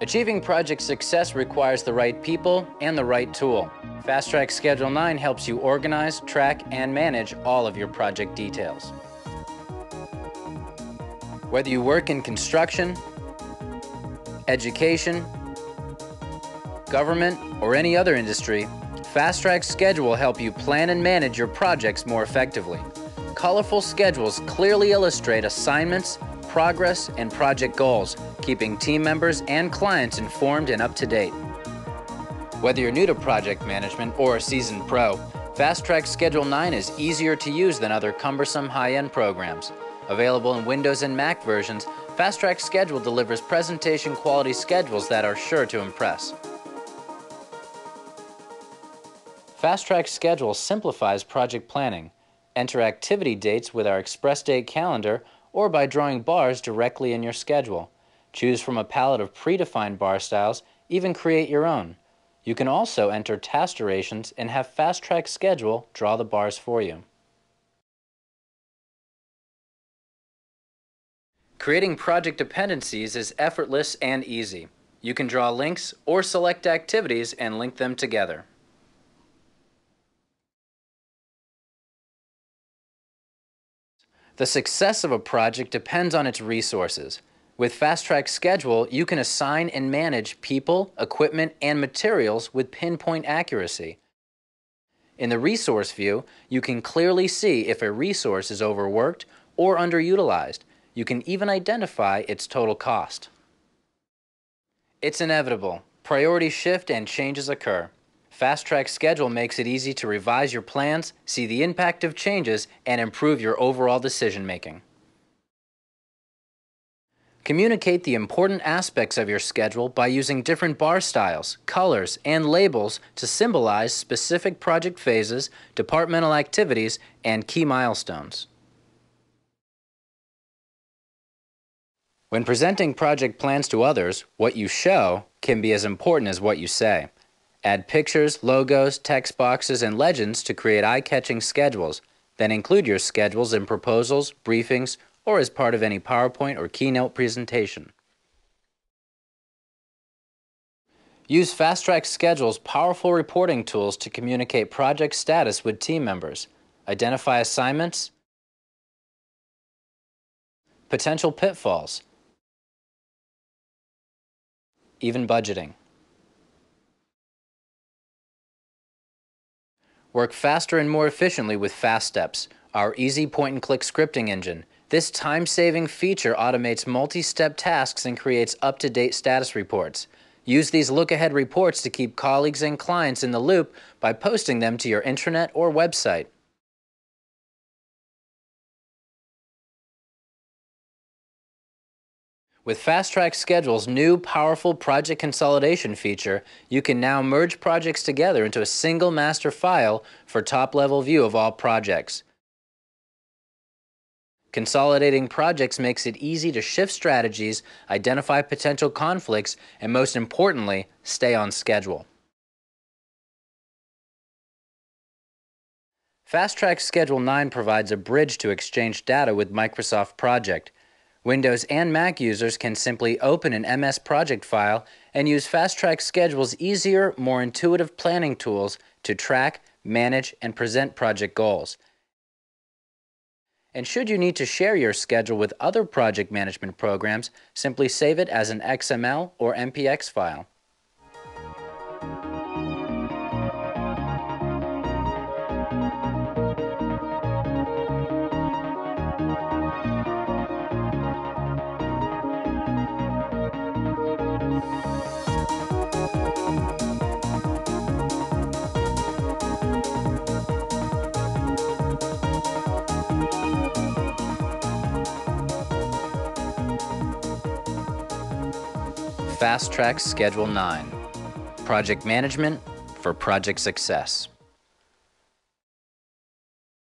Achieving project success requires the right people and the right tool. FastTrack Schedule 9 helps you organize, track, and manage all of your project details. Whether you work in construction, education, government, or any other industry, FastTrack Schedule will help you plan and manage your projects more effectively. Colorful schedules clearly illustrate assignments, progress, and project goals, keeping team members and clients informed and up to date. Whether you're new to project management or a seasoned pro, FastTrack Schedule 9 is easier to use than other cumbersome high-end programs. Available in Windows and Mac versions, FastTrack Schedule delivers presentation quality schedules that are sure to impress. FastTrack Schedule simplifies project planning. Enter activity dates with our Express Date calendar or by drawing bars directly in your schedule. Choose from a palette of predefined bar styles, even create your own. You can also enter task durations and have FastTrack Schedule draw the bars for you. Creating project dependencies is effortless and easy. You can draw links or select activities and link them together. The success of a project depends on its resources. With FastTrack Schedule, you can assign and manage people, equipment, and materials with pinpoint accuracy. In the resource view, you can clearly see if a resource is overworked or underutilized. You can even identify its total cost. It's inevitable. Priorities shift and changes occur. FastTrack Schedule makes it easy to revise your plans, see the impact of changes, and improve your overall decision-making. Communicate the important aspects of your schedule by using different bar styles, colors, and labels to symbolize specific project phases, departmental activities, and key milestones. When presenting project plans to others, what you show can be as important as what you say. Add pictures, logos, text boxes, and legends to create eye-catching schedules. Then include your schedules in proposals, briefings, or as part of any PowerPoint or keynote presentation. Use FastTrack Schedule's powerful reporting tools to communicate project status with team members. Identify assignments, potential pitfalls, even budgeting. Work faster and more efficiently with FastSteps, our easy point-and-click scripting engine. This time-saving feature automates multi-step tasks and creates up-to-date status reports. Use these look-ahead reports to keep colleagues and clients in the loop by posting them to your intranet or website. With FastTrack Schedule's new powerful project consolidation feature, you can now merge projects together into a single master file for top-level view of all projects. Consolidating projects makes it easy to shift strategies, identify potential conflicts, and most importantly, stay on schedule. FastTrack Schedule 9 provides a bridge to exchange data with Microsoft Project. Windows and Mac users can simply open an MS Project file and use FastTrack Schedule's easier, more intuitive planning tools to track, manage, and present project goals. And should you need to share your schedule with other project management programs, simply save it as an XML or MPX file. FastTrack Schedule 9, project management for project success.